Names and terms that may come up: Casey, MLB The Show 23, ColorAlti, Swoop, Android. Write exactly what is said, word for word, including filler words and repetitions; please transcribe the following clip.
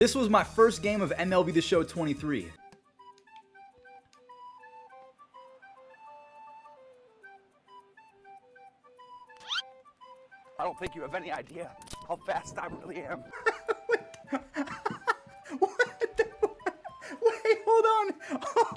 This was my first game of M L B The Show twenty-three. I don't think you have any idea how fast I really am. Wait, what the, wait, hold on.